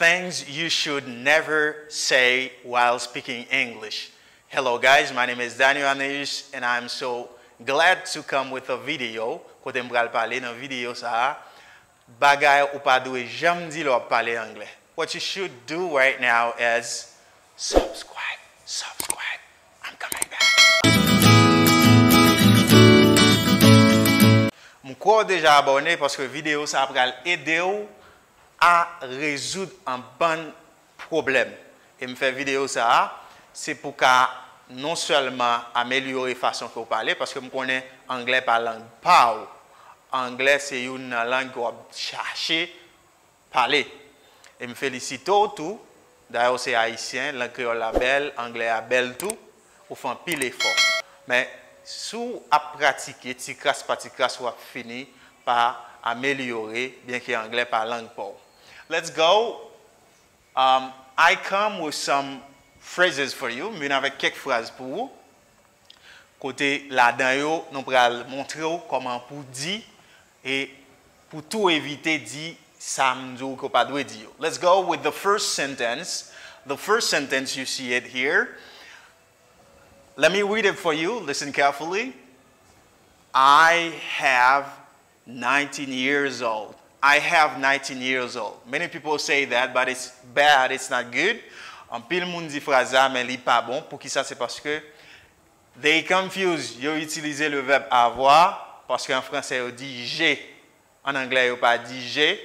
Things you should never say while speaking English. Hello guys, my name is Daniel Aneus and I'm so glad to come with a video. Kote mbral pale nan video sa, bagay ou pa dwe jam di lò pale anglais. What you should do right now is subscribe. I'm coming back. M'ko deja abonné parce que video sa pral aider ou à résoudre un bon problème. Et me faire vidéo ça, c'est pour qu'à non seulement améliorer façon que vous parlez, parce que je connais anglais par langue parle. Anglais c'est une langue qu'on chercher parler. Et me félicite tout. D'ailleurs c'est haïtien, langue créole est belle, anglais est belle tout. Ou font pile effort. Mais sous à pratiquer, petit crasse soit fini par améliorer bien que anglais par langue parle. Let's go. I come with some phrases for you. Mais avec quelques phrases pour vous. Côté là-dedans yo, nous pral montrer comment pour dire et pour tout éviter dire ça m'dou ko pa dwe dire. Let's go with the first sentence. The first sentence, you see it here. Let me read it for you. Listen carefully. I have 19 years old. I have 19 years old. Many people say that, but it's bad, it's not good. En pile moun di fraza, men li pa bon. Pour qui ça, c'est parce que they confuse. Yo utilisé le verbe avoir, parce qu'en français, yo dit j'ai. En anglais, yo pa dit j'ai.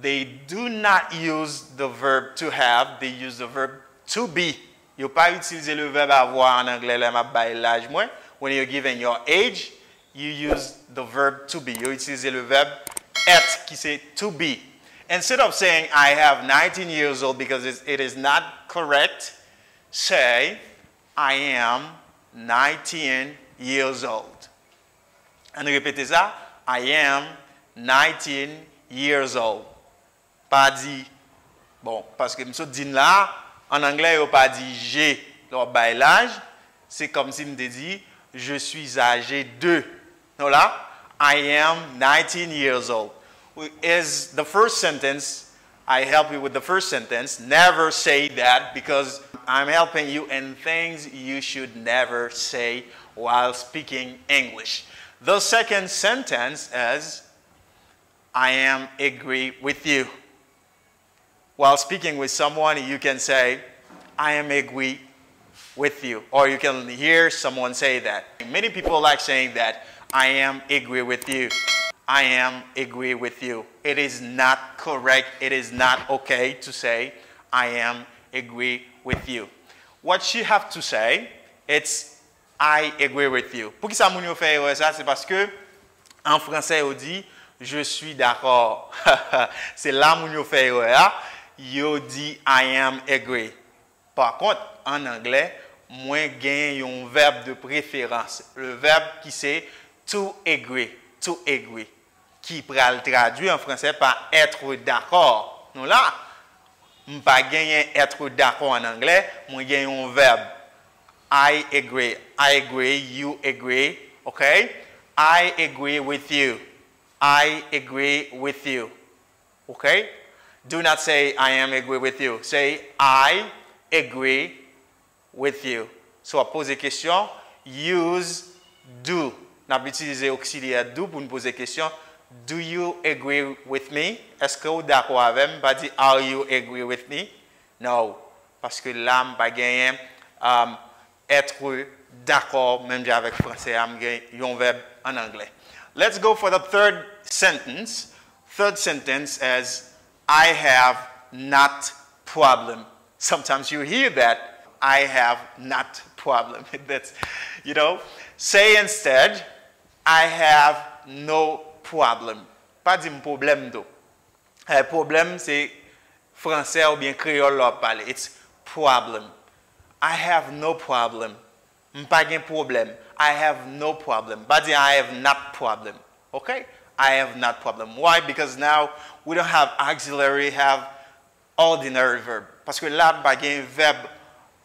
They do not use the verb to have, they use the verb to be. Yo pa utilisé le verbe avoir en anglais, la m'a bay l'âge moins. When you're given your age, you use the verb to be. Yo utilisé le verbe at, qui c'est to be. Instead of saying I have 19 years old because it is not correct, say I am 19 years old. And répétez ça, I am 19 years old. Pas dit, bon, parce que monsieur dit là, en anglais, il pas dit j'ai, leur bail l'âge, c'est comme si me dit je suis âgé de. Non là? I am 19 years old. Is the first sentence, I help you with the first sentence. Never say that because I'm helping you in things you should never say while speaking English. The second sentence is, I am agree with you. While speaking with someone, you can say, I am agree with you. Or you can hear someone say that. Many people like saying that. I am agree with you. I am agree with you. It is not correct. It is not okay to say, I am agree with you. What you have to say, it's I agree with you. Pour qui ça moun yo fait ça, c'est parce que en français on dit je suis d'accord. C'est là moun yo fait ça. Yo dit I am agree. Par contre, en anglais, moins gain yon verbe de préférence. Le verbe qui c'est to agree, qui pral traduit en français par être d'accord. Non là, m'pa gagner être d'accord en anglais, moi gagne un verbe. I agree, you agree, okay? I agree with you. I agree with you. Okay? Do not say I am agree with you. Say I agree with you. So poser question, use do. On a utilisé auxiliaire do pour nous poser question. Do you agree with me? Est-ce que vous êtes d'accord avec moi? Pas dit are you agree with me? No. Parce que là, je n'ai pas gagné être d'accord, même avec français, je n'ai un verbe en anglais. Let's go for the third sentence. Third sentence is I have not problem. Sometimes you hear that. I have not problem. That's, you know, say instead. I have no problem. Pas de problème d'eau. Problème, c'est français ou bien créole leur parler. It's problem. I have no problem. M'pas de problème. I have no problem. Pas de I have not problem. Okay? I have not problem. Why? Because now we don't have auxiliary, have ordinary verb. Parce que là, pas de verbe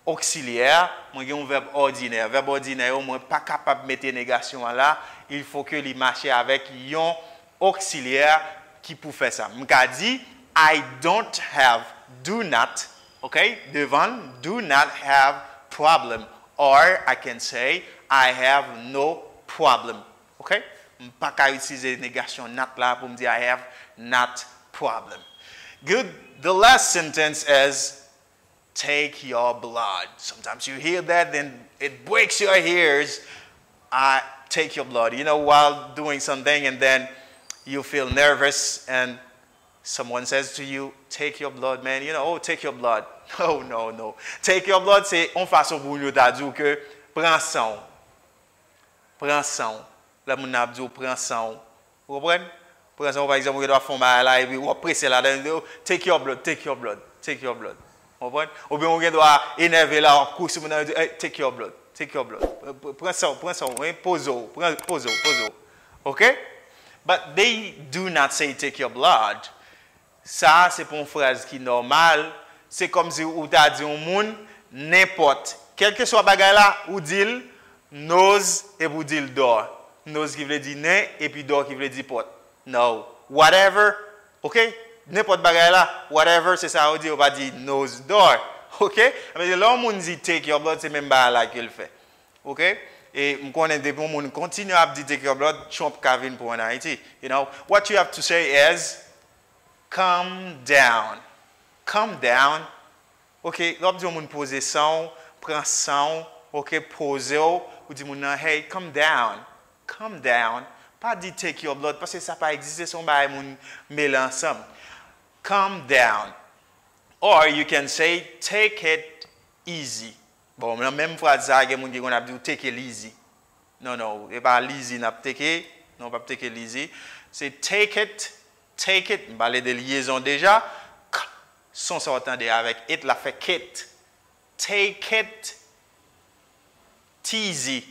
auxiliaire, moi j'ai un verbe ordinaire. Verbe ordinaire, moi pas capable de mettre négation là. Il faut que les marcher avec un auxiliaire qui pour faire ça. M'ka dit I don't have do not, okay, the one do not have problem, or I can say I have no problem, okay? Je pas qu'à utiliser négation not là pour me dire I have not problem. Good. The last sentence is take your blood. Sometimes you hear that then it breaks your ears. I take your blood. You know, while doing something and then you feel nervous and someone says to you, take your blood, man. You know, oh, take your blood. No, no, no. Take your blood, c'est une façon pour nous dire que prends sang. Prends sang. La moun ap di prends sang. Vous comprenez? Prends sang, par exemple, vous doit faire mal là et puis vous pressez là dedans, take your blood, take your blood, take your blood. Vous comprenez? Ou bien vous doit énerver là, courir sur mon take your blood, take your blood. Prends sang, pose. OK? But they do not say take your blood. Ça, c'est pour une phrase qui est normale. C'est comme si vous avez dit au monde, n'importe. Quel que soit bagay là, vous dites nose et vous dites door. Nose qui veut dire nez et puis door qui veut dire porte. No. Whatever. OK? N'importe bagay là, whatever, c'est ça, vous dites, on va dire nose, door. OK? Mais là, on dit take your blood, c'est même pas là qu'il fait. OK? Et on connaît des gens qui continuent à dire take your blood, chomp Kevin pour en Haïti. You know, what you have to say is, calm down. Calm down. OK, l'op di moun pose son, prend son, OK, pose ou di moun hey, calm down. Calm down. Pas di take your blood parce que ça pas exister son bail moun mêler ensemble. Calm down. Or you can say take it easy. Bon, la même phrase ça gen moun ki konn ap di take it easy. Non non, e pa easy n'ap take, non pa take it easy. C'est take it, on parle de liaison déjà. Son ça entendait avec it la fait kit. Take it easy.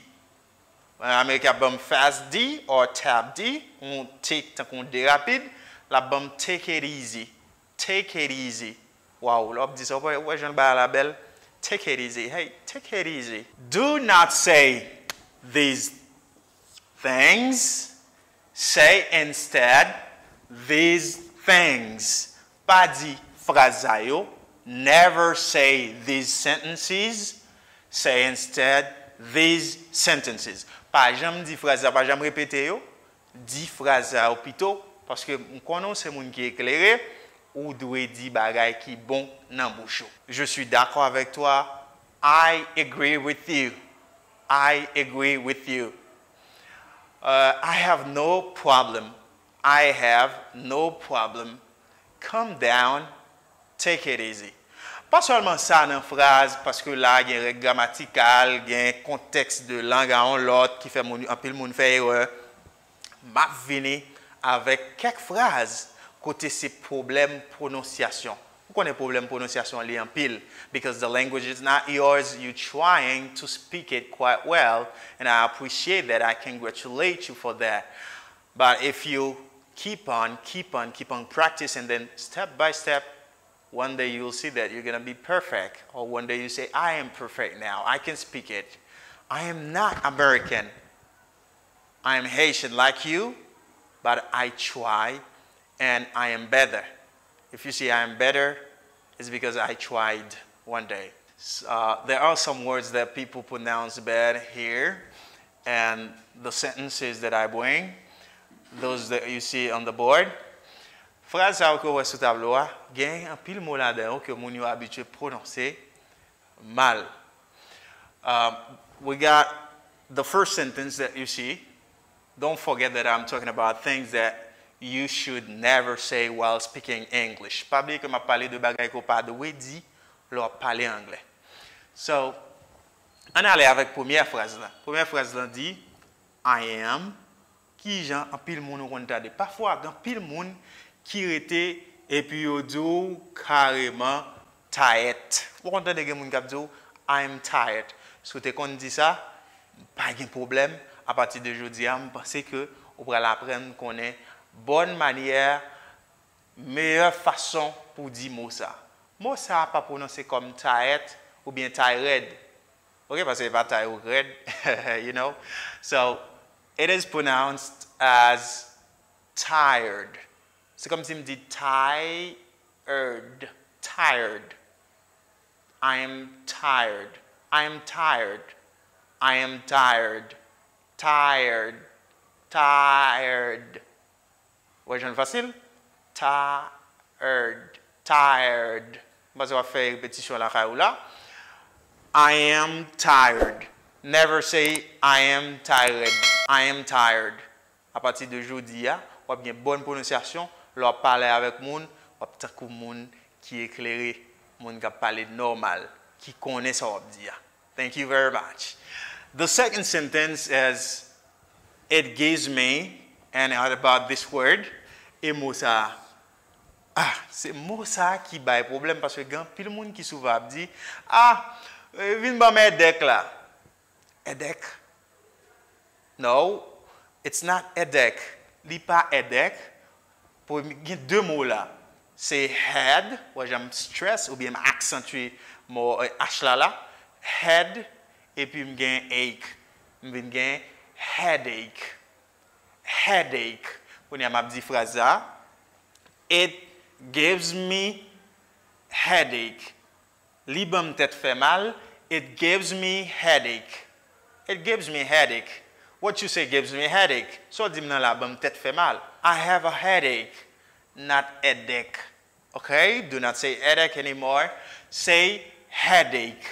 Américain bam fast D or tab D, on take tant qu'on dé rapide, la bam take it easy. Take it easy. Wow, l'op dit ça ouais j'en ba la belle. Take it easy. Hey, take it easy. Do not say these things. Say instead these things. Pas dit phrasayo, never say these sentences, say instead these sentences. Pas jamais dit phrase, pas jamais répéter yo, dit phrase plutôt parce que on connaît c'est moun qui éclairé ou doit dire bagay qui bon nan bouche. Je suis d'accord avec toi. I agree with you. I agree with you. I have no problem. I have no problem. Calm down. Take it easy. Pas seulement ça dans phrase parce que là il y a règle grammaticale, il y a contexte de langue à l'autre qui fait un peu le monde fait erreur. M'a vini avec quelques phrases côté ces problèmes prononciation. Vous connaissez problème prononciation li en pile because the language is not yours, you're trying to speak it quite well and I appreciate that. I congratulate you for that. But if you keep on practice and then step by step one day you'll see that you're going to be perfect. Or one day you say, I am perfect now. I can speak it. I am not American. I am Haitian like you, but I try and I am better. If you see I am better, it's because I tried one day. There are some words that people pronounce bad here. And the sentences that I bring, those that you see on the board, phrase à quoi sur tableau a gain un pile mot là-dedans que mon yo habitué prononcer mal. We got the first sentence that you see. Don't forget that I'm talking about things that you should never say while speaking English. Pas oublier que m'a parler de bagaille qu'on pas de dit l'a parler anglais. So, on aller avec première phrase là. Première phrase là dit I am qui gens en pile mon on t'a de parfois en pile mon qui était et puis yo dou carrément tired. Vous entendez des moun k'ap dou I'm tired. Si tu kon dit ça, pas de problème à partir de aujourd'hui, je pense que on va l'apprendre qu'on est bonne manière, meilleure façon pour dire mot ça. Mot ça pas prononcer comme tired ou bien tired. OK parce que pas tired, you know. So it is pronounced as tired. C'est comme si me dit tired, tired. I am tired. I am tired. I am tired. Tired. Tired. وجه الفصل tired. Tired. بازو افير بتشو على خاولا. I am tired. Never say I am tired. I am tired. À partir de aujourd'hui, on a bien bonne prononciation. L'on parle avec moun, on a tant que moun qui éclairé, moun qui parle normal, qui connaît ça on dit. Thank you very much. The second sentence is it gives me and about this word. Et mot ça. Ah, c'est mot ça qui bail problème parce que grand pile moun qui souvent dit ah, vinn ba mes dek là. Edek. No, it's not edek. Li pa edek. Pour deux mots là. C'est head, où j'aime stress ou bien accentuer mon h là là. Head et puis me gain ache. Me gain headache. Headache. Pour ne m'a dit phrase là. It gives me headache. Li ba me tête fait mal, it gives me headache. It gives me headache. What you say gives me headache. So dim nan la bam tête fait mal. I have a headache, not headache. Okay? Do not say headache anymore. Say headache.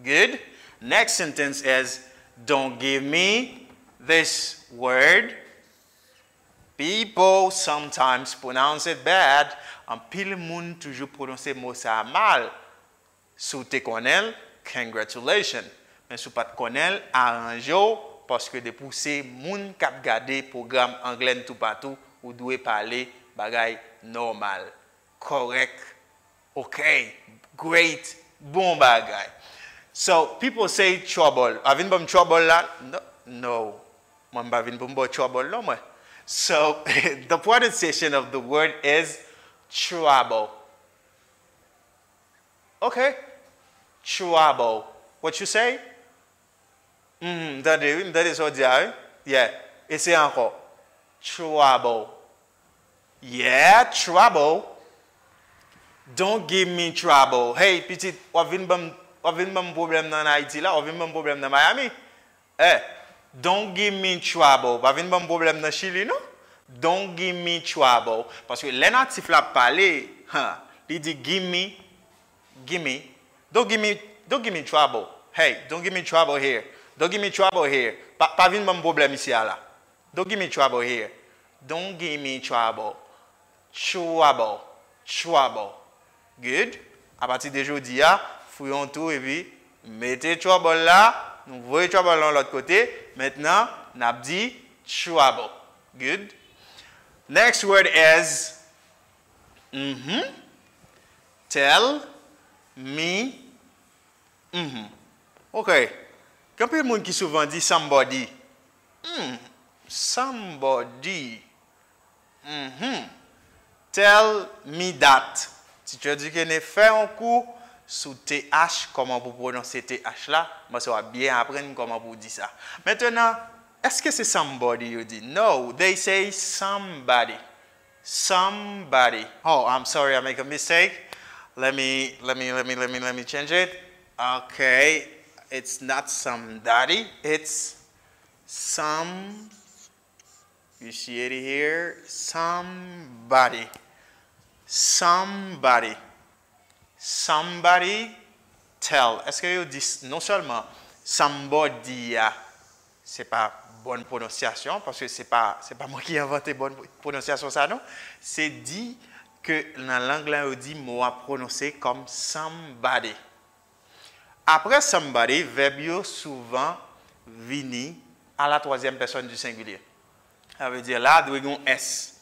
Good? Next sentence is don't give me this word. People sometimes pronounce it bad. An pile moun toujou prononse mot sa mal. Sou te konel, congratulations. Mais si vous ne connaissez pas, arrangez-vous parce que de pousser moun kap gade programme anglais tout partout ou doué parler bagay normal, correct, okay, great, bon bagay. So people say trouble. Avin bom trouble là? No. Moi pas vinn bom trouble là moi. So the pronunciation of the word is trouble. Okay? Trouble. What you say? That is what they are. Yeah. Et c'est encore. Trouble. Yeah, trouble. Don't give me trouble. Hey, petit, on vient même problème dans Haïti là, on vient même problème dans Miami. Eh, don't give me trouble. On vient même problème dans Chili, non? Don't give me trouble. Parce que les natifs là parlent, hein, ils disent give me. Don't give me trouble. Hey, don't give me trouble here. Don't give me trouble here. Pa vin bon problème ici là. Don't give me trouble here. Don't give me trouble. Trouble. Good. À partir d'aujourd'hui, fouillons tout et puis mettez trouble là. Nous voyons trouble là de l'autre côté. Maintenant, n'a dit trouble. Good. Next word is tell me. Okay. Quand il y a des gens qui souvent disent somebody, somebody, tell me that. Si tu as dit que ne fait un coup sous TH, comment vous prononcez TH là, moi ça va bien apprendre comment vous dites ça. Maintenant, est-ce que c'est somebody you dit? No, they say somebody. Somebody. Oh, I'm sorry, I make a mistake. Let me change it. Okay, it's not somebody, it's some, you see it here, somebody, somebody, somebody tell. Est-ce que vous dites non seulement somebody, c'est pas bonne prononciation, parce que c'est pas moi qui ai inventé bonne prononciation ça non, c'est dit que dans l'anglais on dit mot à prononcer comme somebody. Après somebody, verbio souvent vini à la troisième personne du singulier. Ça veut dire là, nous avons S.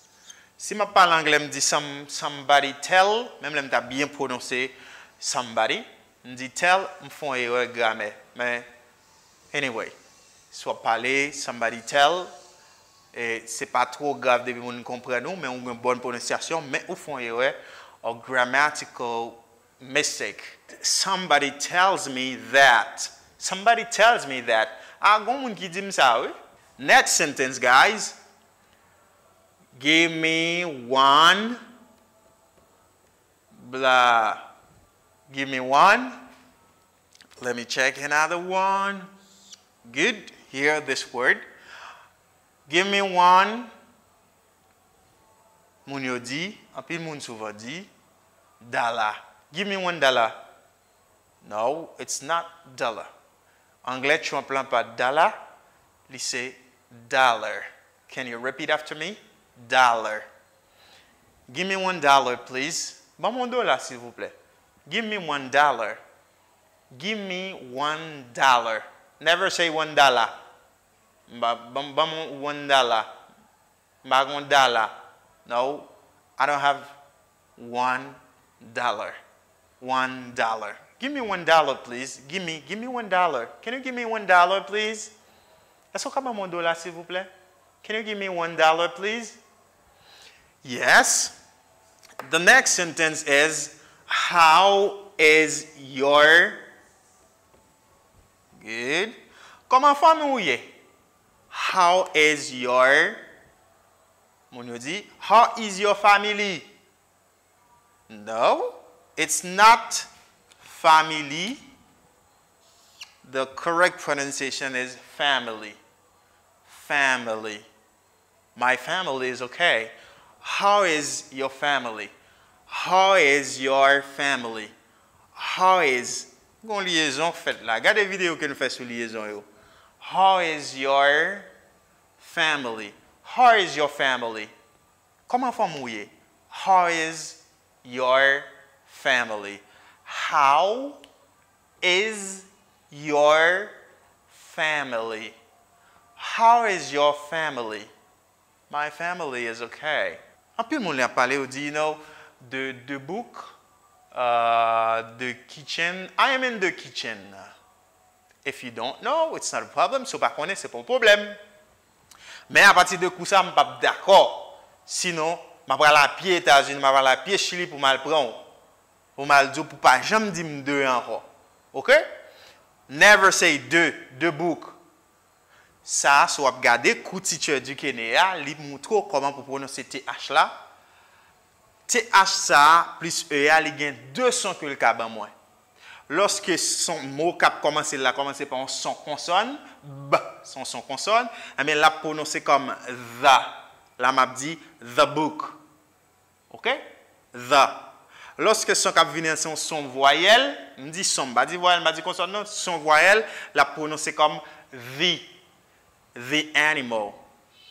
Si je parle anglais, je dis somebody tell, même si je bien prononcé somebody, je dis tell, je fais une erreur de grammaire. Mais, anyway, soit parler, somebody tell, ce n'est pas trop grave de nous comprendre, mais on a une bonne prononciation, mais on fait une erreur de grammatical mistake. Somebody tells me that. Somebody tells me that. Next sentence, guys. Give me one blah. Give me one. Let me check another one. Good. Hear this word. Give me one. Moun yo di, anpil moun souvan di, dollar. Give me $1. No, it's not dollar. Anglais, tu en plan pas dollar. Li se dollar. Can you repeat after me? Dollar. Give me $1, please. Ban mon dollar, s'il vous plaît. Give me $1. Give me $1. Never say $1. Ban mon $1. Ban mon dollar. No, I don't have $1. $1. Give me $1, please. Give me $1. Can you give me $1, please? Est-ce qu'on a mon dollar, s'il vous plaît? Can you give me $1, please? Yes. The next sentence is, how is your... Good. Comment famille? How is your... Mon yo di, how is your family? No, it's not family. The correct pronunciation is family. Family. My family is okay. How is your family? How is your family? How is... Gon liaison fait là. Gade vidéo que nous fait sur liaison yo. How is your family? How is your family? Comment famouye? How is your family? How is your family? How is your family? My family is okay. Anpil moun lè pale ou di, you know, the book, the kitchen. I am in the kitchen. If you don't know, it's not a problem. So pa konnen, c'est pas un problème. Mais à partir de coup ça, je ne suis pas d'accord. Sinon, je vais aller à pied aux États-Unis, je vais aller à pied Chili pour me prendre. Pour me dire, pour ne pas jamais dire deux encore. OK? Never say deux boucs. Ça, si vous regardez le coup de teacher du Kenya, il montre comment pour prononcer TH là. TH ça plus EA, il y a deux sons que le cabin moins. Lorsque son mot cap commence là, commence par un son consonne, b, son son consonne, mais la prononcer comme the. La m'a dit the book. OK? The. Lorsque son cap vient en son voyelle, me dit son, pas dit voyelle, m'a dit consonne non, son voyelle, la prononcer comme the. The animal.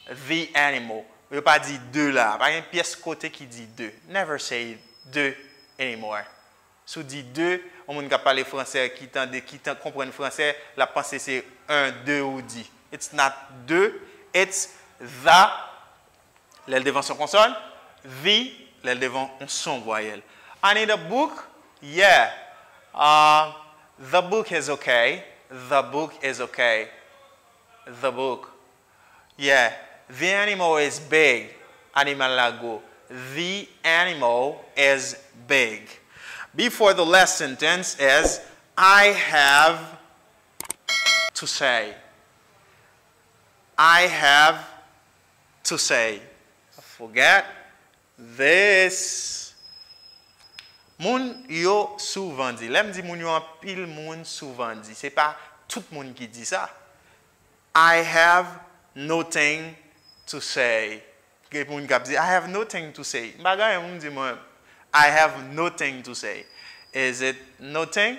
The animal. Il pas dit deux là, pas une pièce côté qui dit deux. Never say deux anymore. Sous dit deux, on ne peut pas parler français, qui comprend le français, la pensée c'est un, deux ou dix. It's not deux, it's the, l'aile devant son consonne, the, l'aile devant son voyelle. I need a book, yeah. The book is okay, the book is okay, the book. Yeah, the animal is big, animal lago, the animal is big. Before the last sentence is, I have to say. I have to say. I forget this. Moun yo souvan di. Lem di moun yo an pil moun souvan di. C'est pas tout moun ki di sa. I have nothing to say. Gep moun kap di, I have nothing to say. Bagay moun di moun. I have nothing to say. Is it nothing?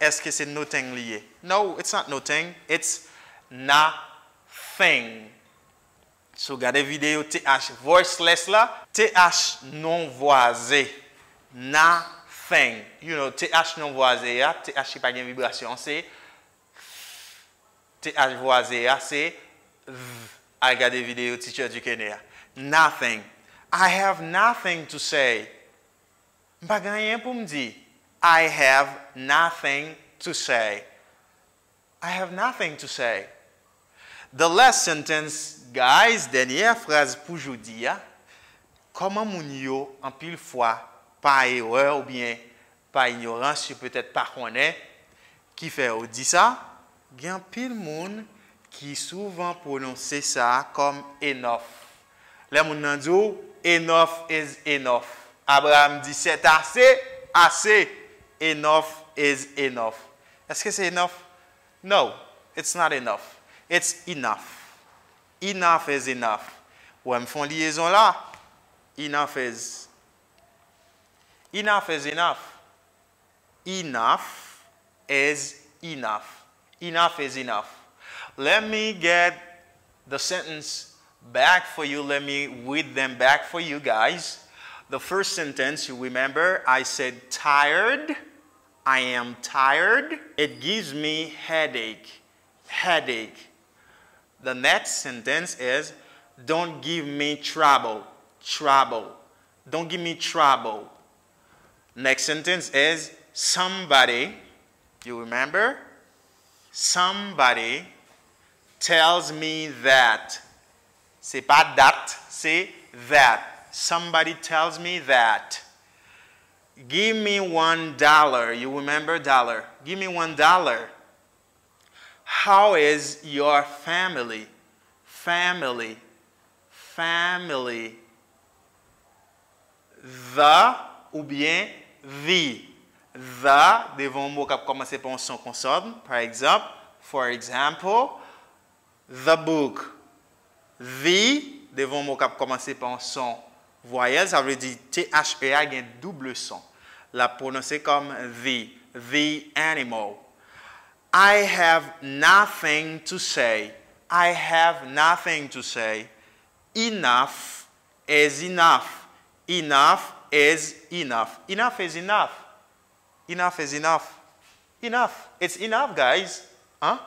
Est-ce que c'est nothing lié? No, it's not nothing. It's nothing. So, gade vidéo TH voiceless là. TH non voisé. Nothing. You know, TH non voisé là. TH qui pas de vibration. C'est TH voisé là. C'est gade vidéo teacher du Kenya. Nothing. I have nothing to say. I have nothing to say. I have nothing to say. The last sentence, guys, dernière phrase pour aujourd'hui. Comment moun yo en pile fois par erreur ou bien par ignorance, peut-être par connaît qui fait ou dit ça, gen pile moun qui souvent prononcer ça comme enough. Les moun nan di enough is enough. Abraham dit, c'est assez, I say enough is enough. Est-ce que c'est enough? No, it's not enough. It's enough. Enough is enough. Ou me font liaison là? Enough is. Enough is enough. Enough is enough. Enough is enough. Let me get the sentence back for you. Let me read them back for you guys. The first sentence, you remember, I said tired. I am tired. It gives me headache. Headache. The next sentence is, don't give me trouble. Trouble. Don't give me trouble. Next sentence is, somebody, you remember? Somebody tells me that. C'est pas that, c'est that. Somebody tells me that. Give me $1. You remember dollar. Give me $1. How is your family? Family. Family. The ou bien the. The, devant un mot qui commence par un son consonne. Par exemple, for example, the book. The, devant un mot qui commence par un son. Voyelle, ça veut dire T-H-E-A, il y a un double son. La prononcer comme the animal. I have nothing to say. I have nothing to say. Enough is enough. Enough is enough. Enough is enough. Enough is enough. Enough. It's enough, guys. Hein?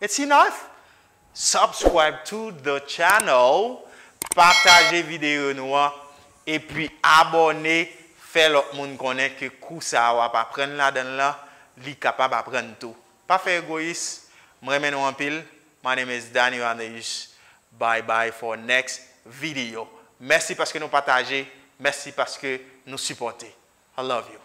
It's enough. Subscribe to the channel. Partagez vidéo noire et puis abonnez, faites l'autre monde connaître que ça va pas prendre là dedans là, li capable apprendre tout. Pas faire égoïste, m'remène en pile. My name is Daniel Aneus. Bye bye for next video. Merci parce que nous partagez, merci parce que nous supportez. I love you.